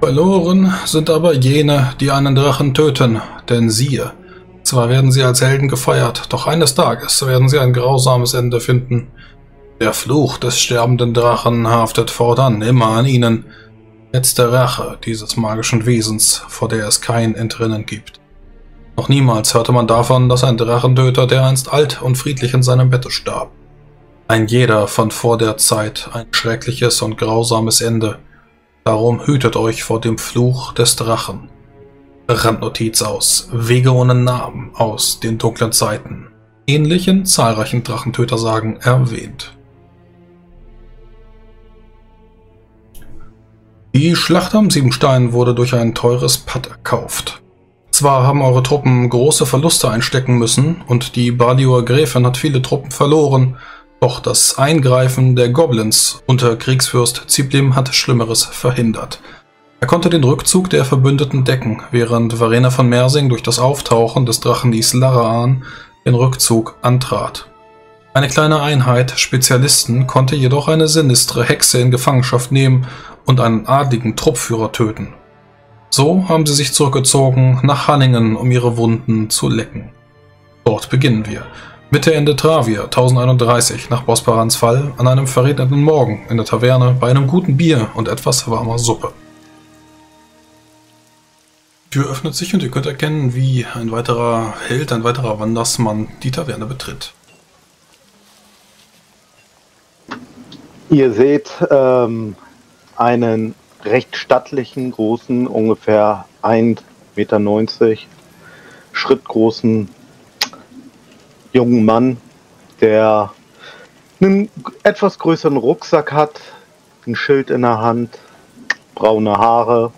Verloren sind aber jene, die einen Drachen töten, denn siehe, zwar werden sie als Helden gefeiert, doch eines Tages werden sie ein grausames Ende finden. Der Fluch des sterbenden Drachen haftet fortan immer an ihnen. Letzte Rache dieses magischen Wesens, vor der es kein Entrinnen gibt. Noch niemals hörte man davon, dass ein Drachentöter, der einst alt und friedlich in seinem Bette starb. Ein jeder fand vor der Zeit ein schreckliches und grausames Ende. Darum hütet euch vor dem Fluch des Drachen. Randnotiz aus, Wege ohne Namen aus den dunklen Zeiten. Ähnlich in zahlreichen Drachentötersagen erwähnt. Die Schlacht am Siebenstein wurde durch ein teures Patt erkauft. Zwar haben eure Truppen große Verluste einstecken müssen und die Balior Gräfin hat viele Truppen verloren, doch das Eingreifen der Goblins unter Kriegsfürst Ziplim hat Schlimmeres verhindert. Er konnte den Rückzug der Verbündeten decken, während Varena von Mersingen durch das Auftauchen des Drachen Islaraan den Rückzug antrat. Eine kleine Einheit Spezialisten konnte jedoch eine sinistre Hexe in Gefangenschaft nehmen und einen adligen Truppführer töten. So haben sie sich zurückgezogen nach Hallingen, um ihre Wunden zu lecken. Dort beginnen wir. Mitte Ende Travia 1031 nach Bosparans Fall an einem verregneten Morgen in der Taverne bei einem guten Bier und etwas warmer Suppe. Die Tür öffnet sich und ihr könnt erkennen, wie ein weiterer Held, ein weiterer Wandersmann die Taverne betritt. Ihr seht einen recht stattlichen, großen, ungefähr 1,90 Meter schrittgroßen jungen Mann, der einen etwas größeren Rucksack hat, ein Schild in der Hand, braune Haare.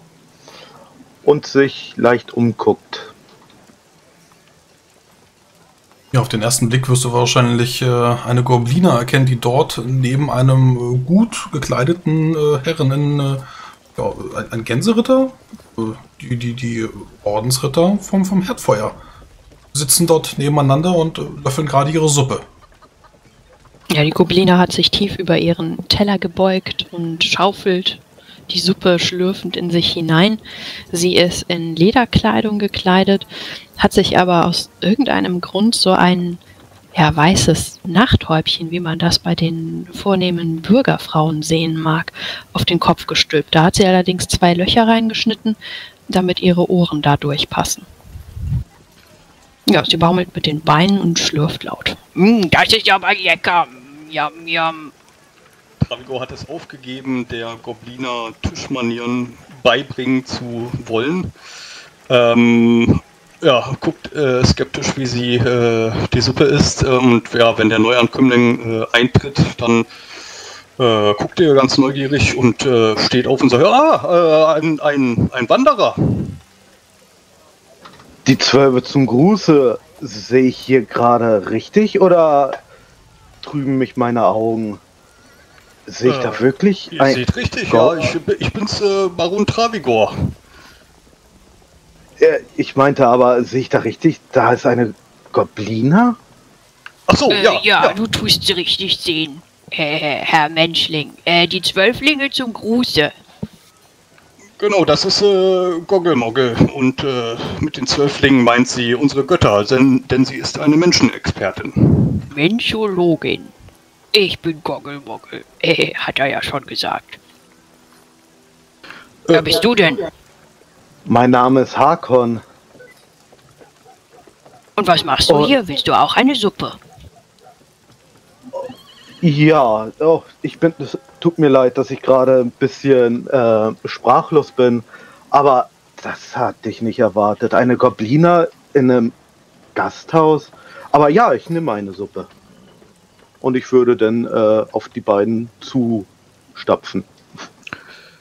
Und sich leicht umguckt. Ja, auf den ersten Blick wirst du wahrscheinlich eine Goblina erkennen, die dort neben einem gut gekleideten Herren in ja, ein Gänseritter, die Ordensritter vom Herdfeuer, sitzen dort nebeneinander und löffeln gerade ihre Suppe. Ja, die Goblina hat sich tief über ihren Teller gebeugt und schaufelt die Suppe schlürfend in sich hinein. Sie ist in Lederkleidung gekleidet, hat sich aber aus irgendeinem Grund so ein ja, weißes Nachthäubchen, wie man das bei den vornehmen Bürgerfrauen sehen mag, auf den Kopf gestülpt. Da hat sie allerdings zwei Löcher reingeschnitten, damit ihre Ohren da durchpassen. Ja, sie baumelt mit den Beinen und schlürft laut. Das ist ja mal lecker. Yum, yum. Travigor hat es aufgegeben, der Gobliner Tischmanieren beibringen zu wollen. Ja, guckt skeptisch, wie sie die Suppe isst. Und ja, wenn der Neuankömmling eintritt, dann guckt er ganz neugierig und steht auf und sagt, ah, ein Wanderer. Die Zwölfe zum Gruße, sehe ich hier gerade richtig oder trüben mich meine Augen? Sehe ich da wirklich? Ihr seht richtig, ja. Ich bin's, Baron Travigor. Ich meinte aber, sehe ich da richtig? Da ist eine Goblina? Ach so, ja, ja. Du tust sie richtig sehen, Herr Menschling. Die Zwölflinge zum Gruße. Genau, das ist Goggelmoggel. Und mit den Zwölflingen meint sie unsere Götter, denn sie ist eine Menschenexpertin. Menschologin. Ich bin Goggelmoggel, hat er ja schon gesagt. Wer bist du denn? Mein Name ist Harkon. Und was machst du hier? Willst du auch eine Suppe? Ja, oh, es tut mir leid, dass ich gerade ein bisschen sprachlos bin, aber das hatte ich nicht erwartet. Eine Goblina in einem Gasthaus? Aber ja, ich nehme eine Suppe. Und ich würde dann auf die beiden zustapfen.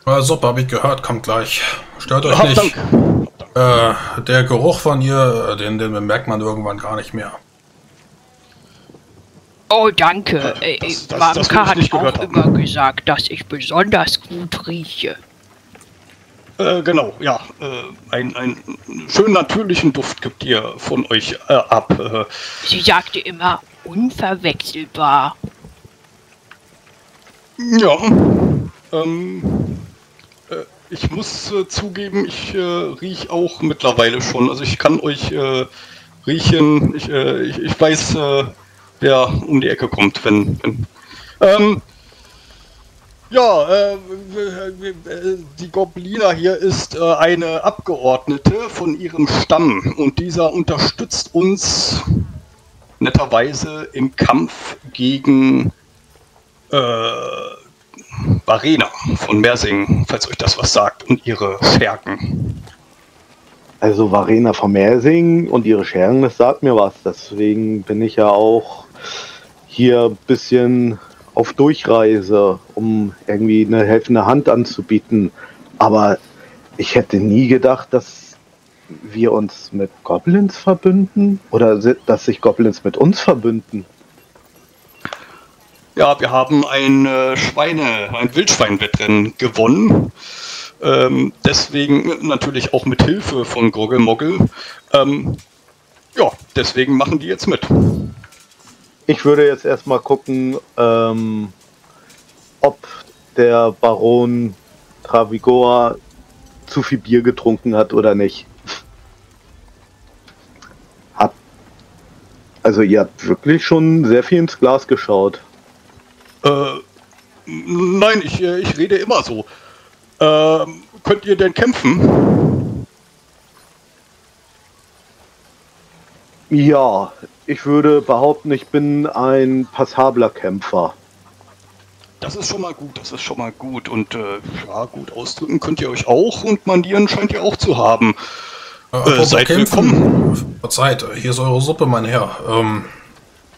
Suppe, habe ich gehört, kommt gleich. Stört euch nicht. Der Geruch von ihr, den bemerkt man irgendwann gar nicht mehr. Oh, danke. Warnka hat auch immer gesagt, dass ich besonders gut rieche. Genau, ja. Einen schönen natürlichen Duft gibt ihr von euch ab. Sie sagte immer, unverwechselbar. Ja. Ich muss zugeben, ich rieche auch mittlerweile schon. Also ich kann euch riechen. Ich weiß, wer um die Ecke kommt, wenn. Die Goblina hier ist eine Abgeordnete von ihrem Stamm und dieser unterstützt uns netterweise im Kampf gegen Varena von Mersingen, falls euch das was sagt, und ihre Schergen. Also Varena von Mersingen und ihre Schergen, das sagt mir was. Deswegen bin ich ja auch hier ein bisschen auf Durchreise, um irgendwie eine helfende Hand anzubieten. Aber ich hätte nie gedacht, dass wir uns mit Goblins verbünden oder dass sich Goblins mit uns verbünden. Ja, wir haben ein Wildschweinwettrennen gewonnen. Deswegen natürlich auch mit Hilfe von Goggelmoggel. Deswegen machen die jetzt mit. Ich würde jetzt erstmal gucken, ob der Baron Travigor zu viel Bier getrunken hat oder nicht. Also ihr habt wirklich schon sehr viel ins Glas geschaut. Nein, ich rede immer so. Könnt ihr denn kämpfen? Ja. Ich würde behaupten, ich bin ein passabler Kämpfer. Das ist schon mal gut, Und gut, ausdrücken könnt ihr euch auch und Manieren scheint ihr auch zu haben. Seid willkommen. Verzeiht, hier ist eure Suppe, mein Herr.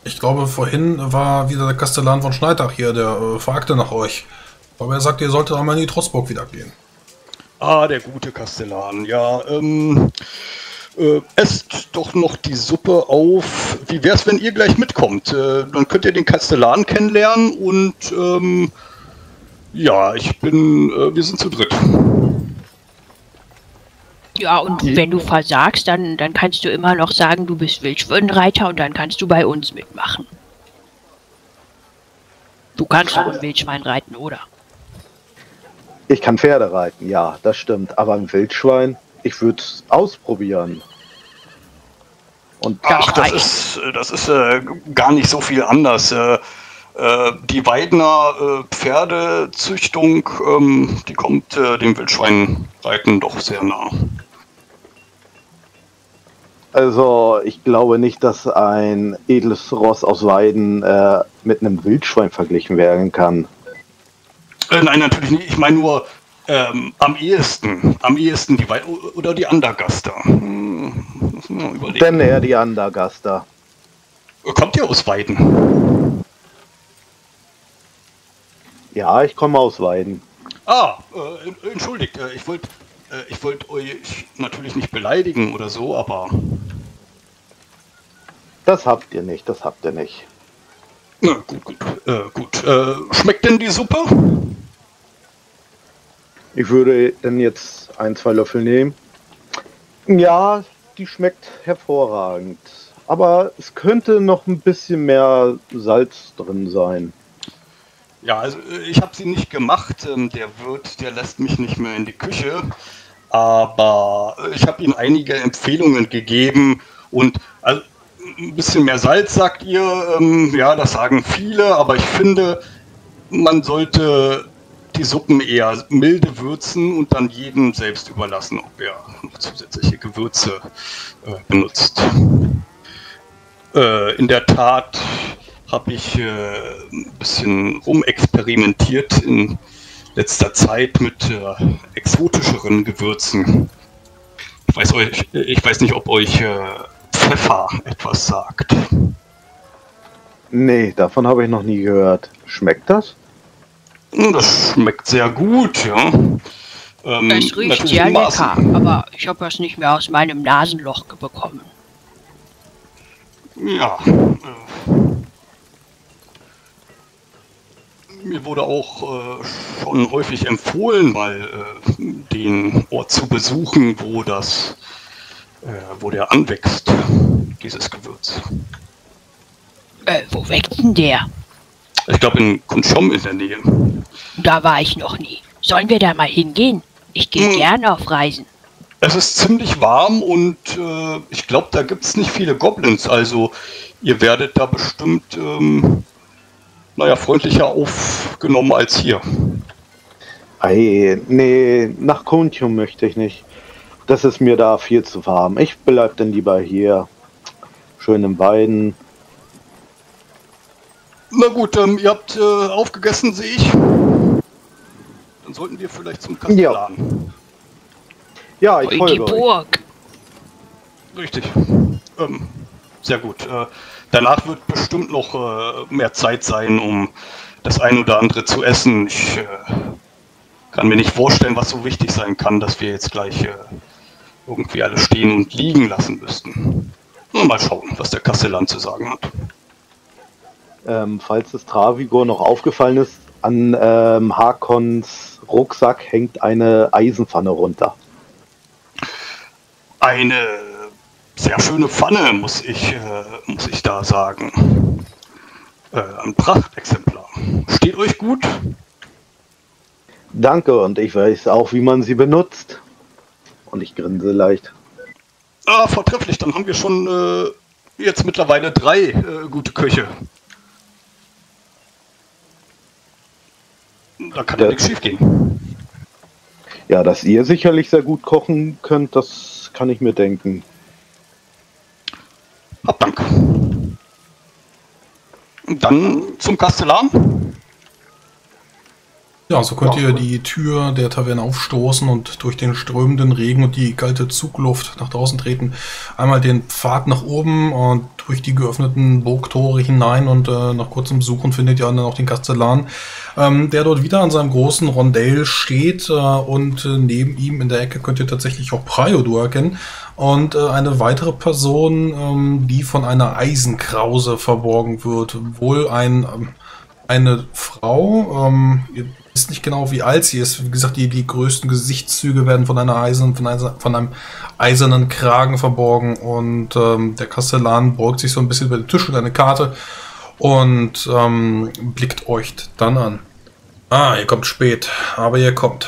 Ich glaube, vorhin war wieder der Kastellan von Schneidach hier, der fragte nach euch. Aber er sagte, ihr solltet einmal in die Trotzburg wieder gehen. Ah, der gute Kastellan, ja. Esst doch noch die Suppe auf. Wie wär's, wenn ihr gleich mitkommt? Dann könnt ihr den Kastellan kennenlernen und wir sind zu dritt. Ja, und wenn du versagst, dann kannst du immer noch sagen, du bist Wildschweinreiter und dann kannst du bei uns mitmachen. Du kannst auch ein Wildschwein reiten, oder? Ich kann Pferde reiten, ja, das stimmt. Aber ein Wildschwein? Ich würde es ausprobieren. Und das ist gar nicht so viel anders. Die Weidener Pferdezüchtung, die kommt dem Wildschweinreiten doch sehr nah. Also ich glaube nicht, dass ein edles Ross aus Weiden mit einem Wildschwein verglichen werden kann. Nein, natürlich nicht. Ich meine nur... am ehesten die Weiden oder die Andergaster. Muss man mal überlegen. Denn eher die Andergaster. Kommt ihr aus Weiden? Ja, ich komme aus Weiden. Entschuldigt, ich wollte euch natürlich nicht beleidigen oder so, aber... Das habt ihr nicht. Na, gut. Schmeckt denn die Suppe? Ich würde dann jetzt 1, 2 Löffel nehmen. Ja, die schmeckt hervorragend. Aber es könnte noch ein bisschen mehr Salz drin sein. Ja, also ich habe sie nicht gemacht. Der Wirt, der lässt mich nicht mehr in die Küche. Aber ich habe ihm einige Empfehlungen gegeben. Und also, ein bisschen mehr Salz, sagt ihr. Ja, das sagen viele. Aber ich finde, man sollte... die Suppen eher milde würzen und dann jedem selbst überlassen, ob er noch zusätzliche Gewürze benutzt. In der Tat habe ich ein bisschen rumexperimentiert in letzter Zeit mit exotischeren Gewürzen. Ich weiß nicht, ob euch Pfeffer etwas sagt. Nee, davon habe ich noch nie gehört. Schmeckt das? Das schmeckt sehr gut, ja. Das riecht sehr lecker, aber ich habe das nicht mehr aus meinem Nasenloch bekommen. Ja. Mir wurde auch schon häufig empfohlen, mal den Ort zu besuchen, wo der anwächst, dieses Gewürz. Wo wächst denn der? Ich glaube in Khonshom in der Nähe. Da war ich noch nie. Sollen wir da mal hingehen? Ich gehe gerne auf Reisen. Es ist ziemlich warm und ich glaube, da gibt es nicht viele Goblins. Also ihr werdet da bestimmt naja, freundlicher aufgenommen als hier. Ei, nee, nach Khonshom möchte ich nicht. Das ist mir da viel zu warm. Ich bleib dann lieber hier. Schön im Weiden. Na gut, ihr habt aufgegessen, sehe ich. Dann sollten wir vielleicht zum Kastellan. Ja, ich folge euch. Burg. Richtig. Sehr gut. Danach wird bestimmt noch mehr Zeit sein, um das ein oder andere zu essen. Ich kann mir nicht vorstellen, was so wichtig sein kann, dass wir jetzt gleich irgendwie alle stehen und liegen lassen müssten. Nur mal schauen, was der Kastellan zu sagen hat. Falls es Travigor noch aufgefallen ist, an Harkons Rucksack hängt eine Eisenpfanne runter. Eine sehr schöne Pfanne, muss ich da sagen. Ein Prachtexemplar. Steht euch gut? Danke, und ich weiß auch, wie man sie benutzt. Und ich grinse leicht. Ah, vortrefflich. Dann haben wir schon jetzt mittlerweile drei gute Köche. Da kann ja nichts schief gehen. Ja, dass ihr sicherlich sehr gut kochen könnt, das kann ich mir denken. Hab Dank. Und dann zum Kastellan. Ja, so könnt ihr die Tür der Taverne aufstoßen und durch den strömenden Regen und die kalte Zugluft nach draußen treten. Einmal den Pfad nach oben und durch die geöffneten Burgtore hinein, und nach kurzem Suchen findet ihr dann auch den Kastellan, der dort wieder an seinem großen Rondell steht, und neben ihm in der Ecke könnt ihr tatsächlich auch Priodur erkennen und eine weitere Person, die von einer Eisenkrause verborgen wird. Wohl eine Frau, ihr wisst nicht genau, wie alt sie ist. Wie gesagt, die größten Gesichtszüge werden von einem eisernen Kragen verborgen, und der Kastellan beugt sich so ein bisschen über den Tisch mit einer Karte und blickt euch dann an. Ah, ihr kommt spät, aber ihr kommt.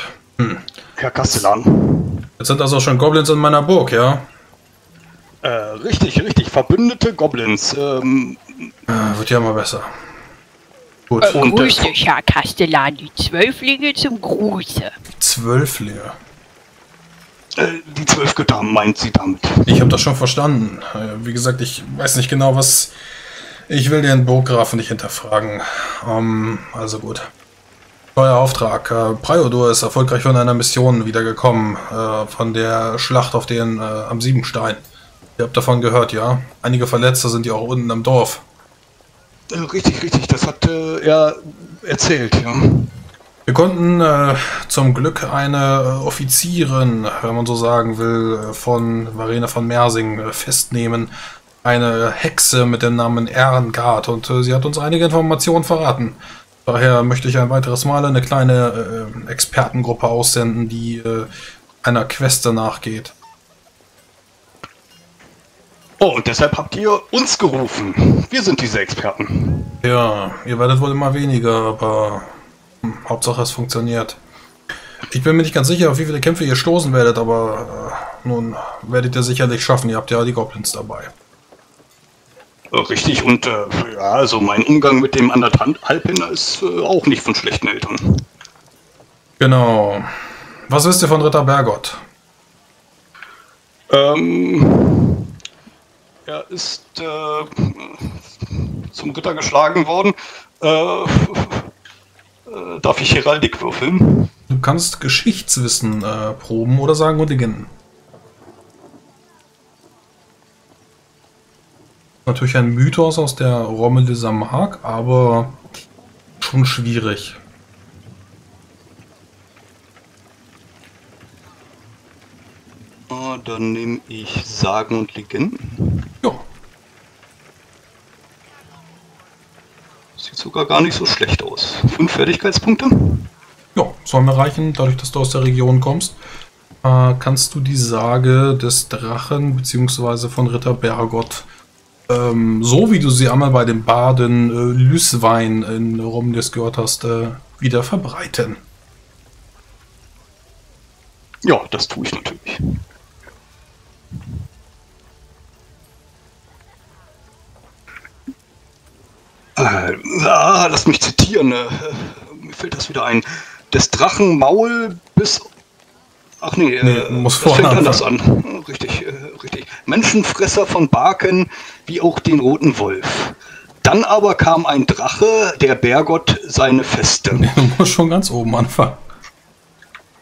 Herr Kastellan. Jetzt sind also schon Goblins in meiner Burg, ja? Richtig. Verbündete Goblins. Wird ja immer besser. Gut. Grüß dich, Herr Kastellan, die Zwölflinge zum Gruße. Zwölflinge? Die 12 Götter meint sie damit. Ich habe das schon verstanden. Wie gesagt, ich weiß nicht genau, was... Ich will den Burggrafen nicht hinterfragen. Also gut. Neuer Auftrag. Priodur ist erfolgreich von einer Mission wiedergekommen. Von der Schlacht auf den am Siebenstein. Ihr habt davon gehört, ja? Einige Verletzte sind ja auch unten im Dorf. Richtig, das hat er erzählt, ja. Wir konnten zum Glück eine Offizierin, wenn man so sagen will, von Varena von Mersingen festnehmen. Eine Hexe mit dem Namen Erngard, und sie hat uns einige Informationen verraten. Daher möchte ich ein weiteres Mal eine kleine Expertengruppe aussenden, die einer Queste nachgeht. Oh, und deshalb habt ihr uns gerufen. Wir sind diese Experten. Ja, ihr werdet wohl immer weniger, aber Hauptsache es funktioniert. Ich bin mir nicht ganz sicher, auf wie viele Kämpfe ihr stoßen werdet, aber nun werdet ihr sicherlich schaffen. Ihr habt ja die Goblins dabei. Richtig, und ja, also mein Umgang mit dem Anderthalbhänder ist auch nicht von schlechten Eltern. Genau. Was wisst ihr von Ritter Bergott? Er ist zum Ritter geschlagen worden. Darf ich Heraldik würfeln? Du kannst Geschichtswissen proben oder Sagen und Legenden. Natürlich ein Mythos aus der Rommelser Mark, aber schon schwierig. Dann nehme ich Sagen und Legenden. Ja. Sieht sogar gar nicht so schlecht aus. 5 Fertigkeitspunkte. Ja, soll mir reichen. Dadurch, dass du aus der Region kommst, kannst du die Sage des Drachen bzw. von Ritter Bergott, so wie du sie einmal bei dem Baden Lüswein in Romnes gehört hast, wieder verbreiten. Ja, das tue ich natürlich. Lass mich zitieren. Mir fällt das wieder ein. Des Drachen Maul bis... Ach nee, muss das fängt anders an. Richtig, richtig. Menschenfresser von Barken, wie auch den roten Wolf. Dann aber kam ein Drache, der Bergott seine Feste. Der muss schon ganz oben anfangen.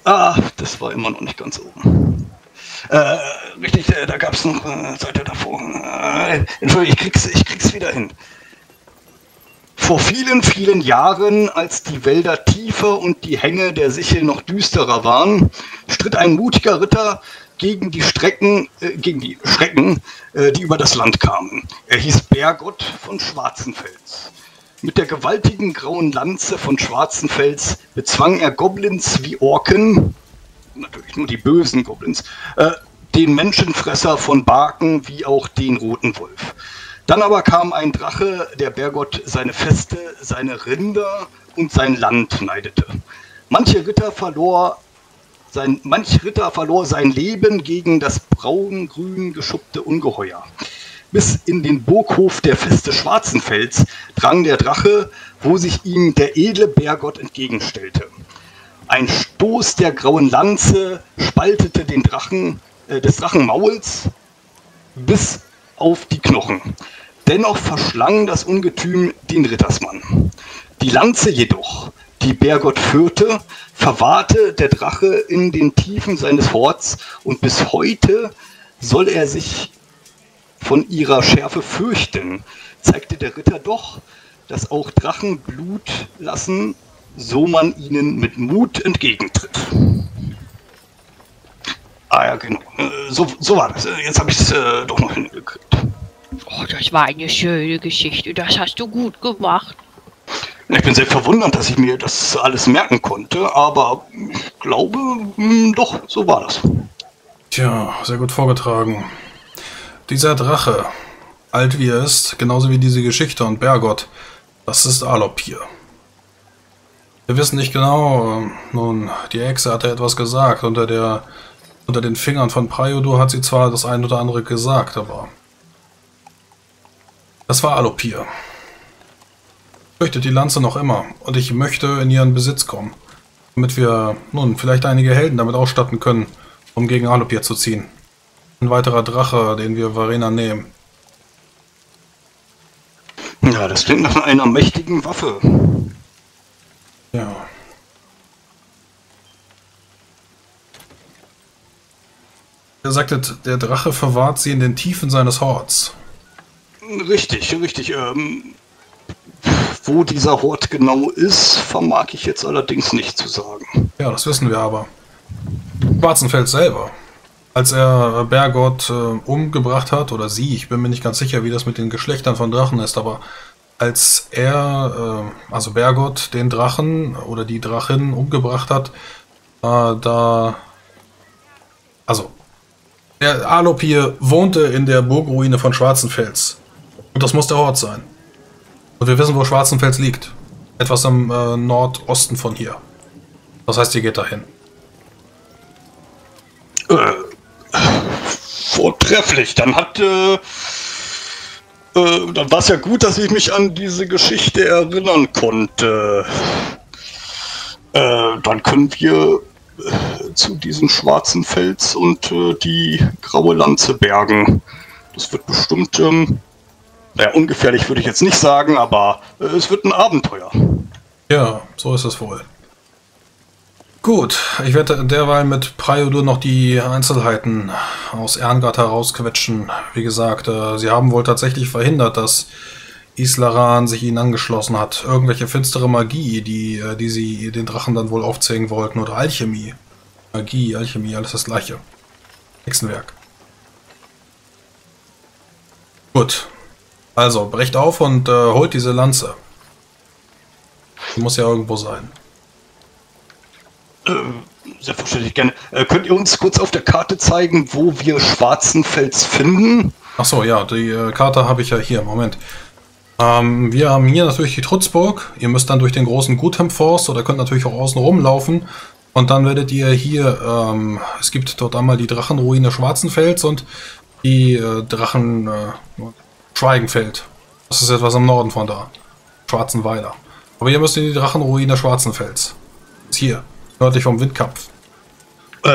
Ah, das war immer noch nicht ganz oben. Richtig, da gab es noch eine Seite davor. Entschuldigung, ich krieg's wieder hin. Vor vielen, vielen Jahren, als die Wälder tiefer und die Hänge der Sichel noch düsterer waren, stritt ein mutiger Ritter gegen die Schrecken, die über das Land kamen. Er hieß Bergott von Schwarzenfels. Mit der gewaltigen grauen Lanze von Schwarzenfels bezwang er Goblins wie Orken, natürlich nur die bösen Goblins, den Menschenfresser von Barken wie auch den roten Wolf. Dann aber kam ein Drache, der Bergott seine Feste, seine Rinder und sein Land neidete. Manch Ritter verlor sein Leben gegen das braun-grün geschuppte Ungeheuer. Bis in den Burghof der Feste Schwarzenfels drang der Drache, wo sich ihm der edle Bergott entgegenstellte. Ein Stoß der grauen Lanze spaltete den Drachen, des Drachenmauls bis auf die Knochen. Dennoch verschlang das Ungetüm den Rittersmann. Die Lanze jedoch, die Bergott führte, verwahrte der Drache in den Tiefen seines Horts, und bis heute soll er sich von ihrer Schärfe fürchten, zeigte der Ritter doch, dass auch Drachen Blut lassen, so man ihnen mit Mut entgegentritt. Ah ja, genau. So war das. Jetzt habe ich es doch noch hingekriegt. Oh, das war eine schöne Geschichte. Das hast du gut gemacht. Ich bin sehr verwundert, dass ich mir das alles merken konnte, aber ich glaube, doch, so war das. Tja, sehr gut vorgetragen. Dieser Drache, alt wie er ist, genauso wie diese Geschichte und Bergott, das ist Arlopir. Wir wissen nicht genau, nun, die Hexe hatte etwas gesagt, unter den Fingern von Priodur hat sie zwar das ein oder andere gesagt, aber das war Arlopir. Ich fürchte die Lanze noch immer und ich möchte in ihren Besitz kommen, damit wir nun vielleicht einige Helden damit ausstatten können, um gegen Arlopir zu ziehen. Ein weiterer Drache, den wir Varena nehmen. Ja, das klingt nach einer mächtigen Waffe. Ja. Er sagte, der Drache verwahrt sie in den Tiefen seines Horts. Richtig, richtig. Wo dieser Hort genau ist, vermag ich jetzt allerdings nicht zu sagen. Ja, das wissen wir aber. Schwarzenfels selber, als er Bergott umgebracht hat, oder sie, ich bin mir nicht ganz sicher, wie das mit den Geschlechtern von Drachen ist, aber als er, also Bergott, den Drachen oder die Drachin umgebracht hat, der Arlopir wohnte in der Burgruine von Schwarzenfels. Und das muss der Hort sein. Und wir wissen, wo Schwarzenfels liegt. Etwas am Nordosten von hier. Das heißt, ihr geht dahin. Vortrefflich. Dann hat... dann war es ja gut, dass ich mich an diese Geschichte erinnern konnte. Dann können wir... zu diesem Schwarzenfels und die graue Lanze bergen. Das wird bestimmt, naja, ungefährlich würde ich jetzt nicht sagen, aber es wird ein Abenteuer. Ja, so ist es wohl. Gut, ich werde derweil mit Priodur noch die Einzelheiten aus Erngard herausquetschen. Wie gesagt, sie haben wohl tatsächlich verhindert, dass Islaraan sich ihnen angeschlossen hat. Irgendwelche finstere Magie, die sie den Drachen dann wohl aufzwingen wollten. Oder Alchemie. Magie, Alchemie, alles das gleiche. Hexenwerk. Gut. Also, brecht auf und holt diese Lanze. Die muss ja irgendwo sein. Selbstverständlich gerne. Könnt ihr uns kurz auf der Karte zeigen, wo wir Schwarzenfels finden? Achso, ja, die Karte habe ich ja hier. Moment. Wir haben hier natürlich die Trutzburg. Ihr müsst dann durch den großen Guthemforst oder könnt natürlich auch außen rumlaufen. Und dann werdet ihr hier, es gibt dort einmal die Drachenruine Schwarzenfels und die Schweigenfeld. Das ist etwas am Norden von da. Schwarzenweiler. Aber ihr müsst in die Drachenruine Schwarzenfels. Das ist hier, nördlich vom Windkampf.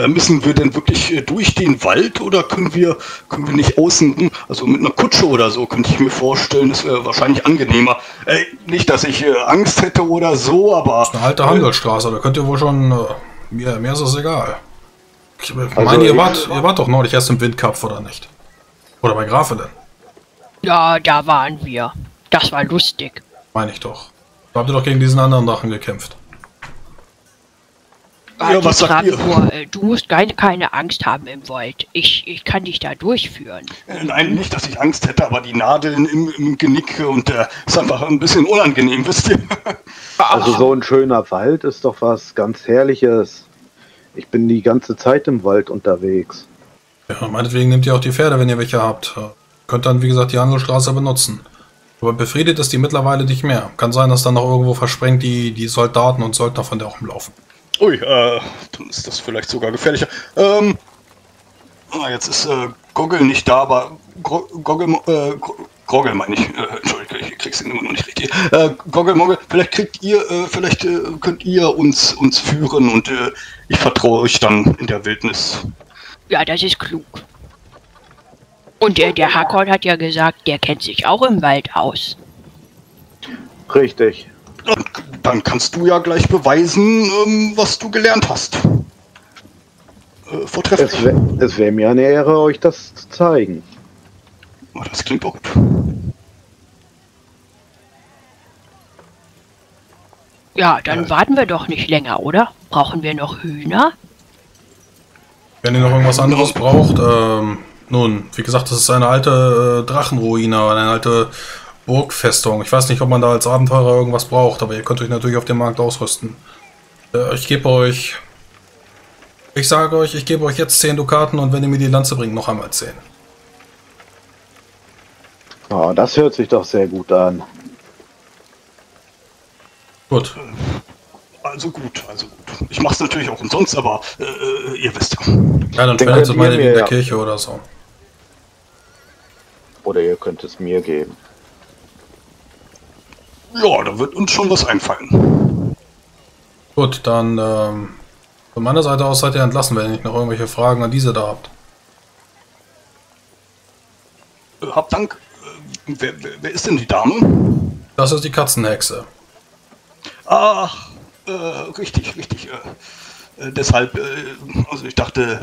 Müssen wir denn wirklich durch den Wald oder können wir nicht außen, also mit einer Kutsche oder so, könnte ich mir vorstellen, das wäre wahrscheinlich angenehmer. Nicht, dass ich Angst hätte oder so, aber... Das ist eine alte Handelsstraße, da könnt ihr wohl schon... Mir ist das egal. Ich meine, also, ihr wart doch neulich erst im Windkampf, oder nicht? Oder bei Grafe denn? Ja, da waren wir. Das war lustig. Meine ich doch. Da habt ihr doch gegen diesen anderen Drachen gekämpft. Ja, was sagt ihr? Du musst keine Angst haben im Wald. Ich kann dich da durchführen. Nein, nicht, dass ich Angst hätte, aber die Nadeln im Genick und ist einfach ein bisschen unangenehm, wisst ihr? Also so ein schöner Wald ist doch was ganz Herrliches. Ich bin die ganze Zeit im Wald unterwegs. Ja, meinetwegen nehmt ihr auch die Pferde, wenn ihr welche habt. Könnt dann, wie gesagt, die Handelsstraße benutzen. Aber befriedet ist die mittlerweile nicht mehr. Kann sein, dass dann noch irgendwo versprengt die Soldaten und Söldner von der auch rumlaufen. Ui, dann ist das vielleicht sogar gefährlicher. Jetzt ist Goggelmoggel nicht da, aber Goggelmoggel meine ich. Entschuldigung, ich krieg's immer noch nicht richtig. Goggelmoggel, vielleicht könnt ihr uns führen und ich vertraue euch dann in der Wildnis. Ja, das ist klug. Und der Harkon hat ja gesagt, der kennt sich auch im Wald aus. Richtig. Dann kannst du ja gleich beweisen, was du gelernt hast. Vortrefflich. Es wäre mir eine Ehre, euch das zu zeigen. Das klingt gut. Ja, dann warten wir doch nicht länger, oder? Brauchen wir noch Hühner? Wenn ihr noch irgendwas anderes braucht, nun, wie gesagt, das ist eine alte Drachenruine, eine alte Burgfestung. Ich weiß nicht, ob man da als Abenteurer irgendwas braucht, aber ihr könnt euch natürlich auf dem Markt ausrüsten. Ich gebe euch jetzt 10 Dukaten und wenn ihr mir die Lanze bringt, noch einmal 10. Oh, das hört sich doch sehr gut an. Gut. Also gut. Ich mach's natürlich auch umsonst, aber ihr wisst ja. Ja, dann spendet ihr meine in der Kirche oder so. Oder ihr könnt es mir geben. Ja, da wird uns schon was einfallen. Gut, dann von meiner Seite aus seid ihr entlassen, wenn ihr nicht noch irgendwelche Fragen an diese da habt. Hab Dank. Wer ist denn die Dame? Das ist die Katzenhexe. Ach, richtig. Deshalb, also ich dachte,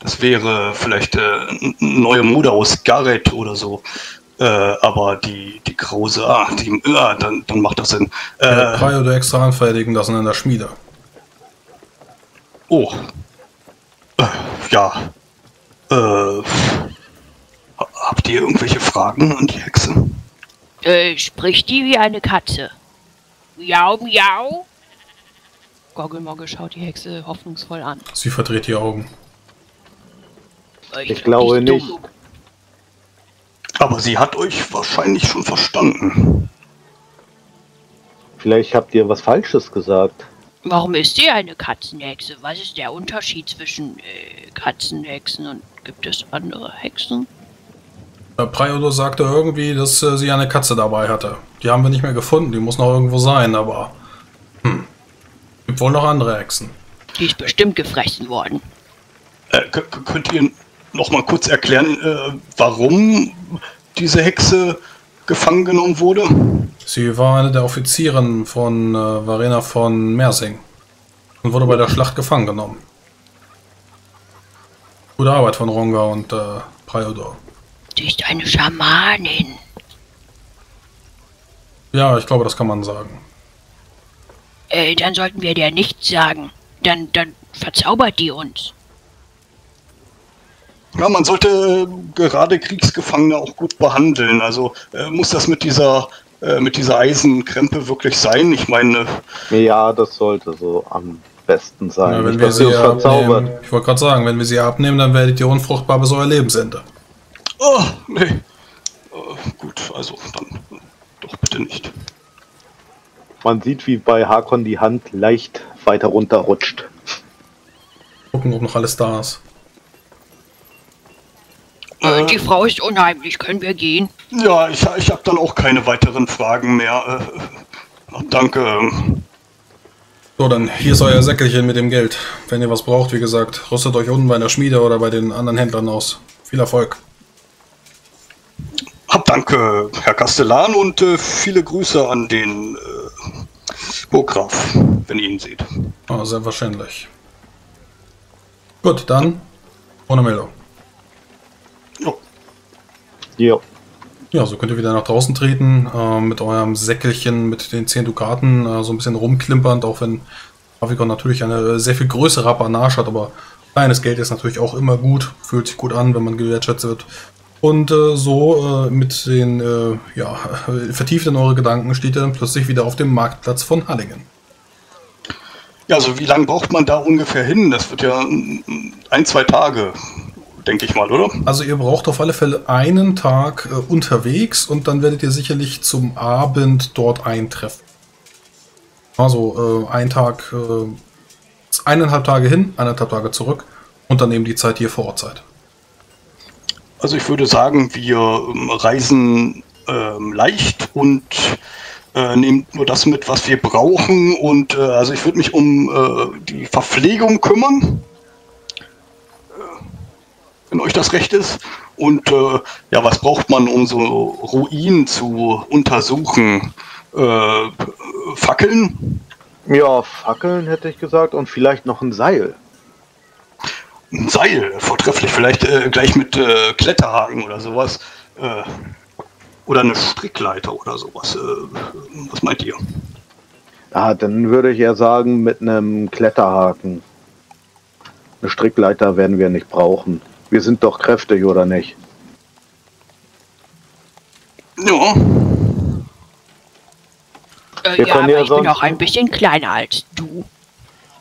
das wäre vielleicht neue Mode aus Gareth oder so. Aber die Krause, dann macht das Sinn. Der Priodur extra anfertigen lassen in der Schmiede. Oh. Ja. Habt ihr irgendwelche Fragen an die Hexe? Spricht die wie eine Katze? Miau, miau. Goggelmoggel schaut die Hexe hoffnungsvoll an. Sie verdreht die Augen. Ich glaube nicht. Aber sie hat euch wahrscheinlich schon verstanden. Vielleicht habt ihr was Falsches gesagt. Warum ist sie eine Katzenhexe? Was ist der Unterschied zwischen Katzenhexen und gibt es andere Hexen? Priodur sagte irgendwie, dass sie eine Katze dabei hatte. Die haben wir nicht mehr gefunden, die muss noch irgendwo sein, aber... Gibt wohl noch andere Hexen. Die ist bestimmt gefressen worden. Könnt ihr... noch mal kurz erklären, warum diese Hexe gefangen genommen wurde? Sie war eine der Offizieren von Varena von Mersingen und wurde bei der Schlacht gefangen genommen. Gute Arbeit von Ronga und Priodur. Sie ist eine Schamanin. Ja, ich glaube, das kann man sagen. Dann sollten wir der nichts sagen. Dann verzaubert die uns. Ja, man sollte gerade Kriegsgefangene auch gut behandeln. Also muss das mit dieser Eisenkrempe wirklich sein? Ich meine... Ja, das sollte so am besten sein. Ja, wenn wir sie abnehmen, ich wollte gerade sagen, wenn wir sie abnehmen, dann werdet ihr unfruchtbar bis euer Lebensende. Oh, nee. Gut, also dann doch bitte nicht. Man sieht, wie bei Harkon die Hand leicht weiter runterrutscht. Gucken, ob noch alles da ist. Die Frau ist unheimlich. Können wir gehen? Ja, ich habe dann auch keine weiteren Fragen mehr. Danke. So, dann hier ist euer Säckelchen mit dem Geld. Wenn ihr was braucht, wie gesagt, rüstet euch unten bei der Schmiede oder bei den anderen Händlern aus. Viel Erfolg. Hab danke, Herr Kastellan, und viele Grüße an den Burggraf, wenn ihr ihn seht. Oh, selbstverständlich. Gut, dann ohne Meldung. Oh. Ja. Ja, so könnt ihr wieder nach draußen treten, mit eurem Säckelchen, mit den 10 Dukaten, so ein bisschen rumklimpernd, auch wenn Travigor natürlich eine sehr viel größere Apanage hat, aber kleines Geld ist natürlich auch immer gut, fühlt sich gut an, wenn man gewertschätzt wird. Und so mit den, ja, vertieft in eure Gedanken, steht ihr dann plötzlich wieder auf dem Marktplatz von Hallingen. Ja, also wie lange braucht man da ungefähr hin? Das wird ja 1, 2 Tage, denke ich mal, oder? Also ihr braucht auf alle Fälle einen Tag unterwegs und dann werdet ihr sicherlich zum Abend dort eintreffen. Also ein Tag, 1,5 Tage hin, 1,5 Tage zurück und dann eben die Zeit, die ihr vor Ort seid. Also ich würde sagen, wir reisen leicht und nehmt nur das mit, was wir brauchen, und also ich würde mich um die Verpflegung kümmern, wenn euch das recht ist, und ja, was braucht man, um so Ruinen zu untersuchen? Fackeln? Ja, Fackeln hätte ich gesagt, und vielleicht noch ein Seil. Ein Seil, vortrefflich, vielleicht gleich mit Kletterhaken oder sowas. Oder eine Strickleiter oder sowas. Was meint ihr? Ah, dann würde ich ja sagen, mit einem Kletterhaken. Eine Strickleiter werden wir nicht brauchen. Wir sind doch kräftig, oder nicht? Ja. Ja, aber ich bin auch ein bisschen kleiner als du.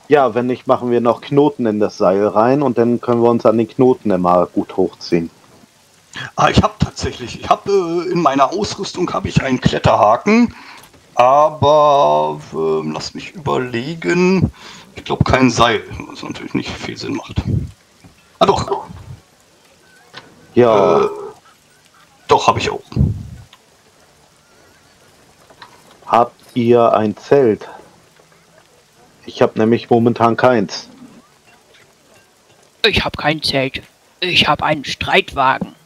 Ja, wenn nicht, machen wir noch Knoten in das Seil rein und dann können wir uns an den Knoten immer gut hochziehen. Ah, ich habe tatsächlich, in meiner Ausrüstung habe ich einen Kletterhaken, aber lass mich überlegen, ich glaube kein Seil, was natürlich nicht viel Sinn macht. Ah doch. Ja. Doch, habe ich auch. Habt ihr ein Zelt? Ich habe nämlich momentan keins. Ich habe kein Zelt. Ich habe einen Streitwagen.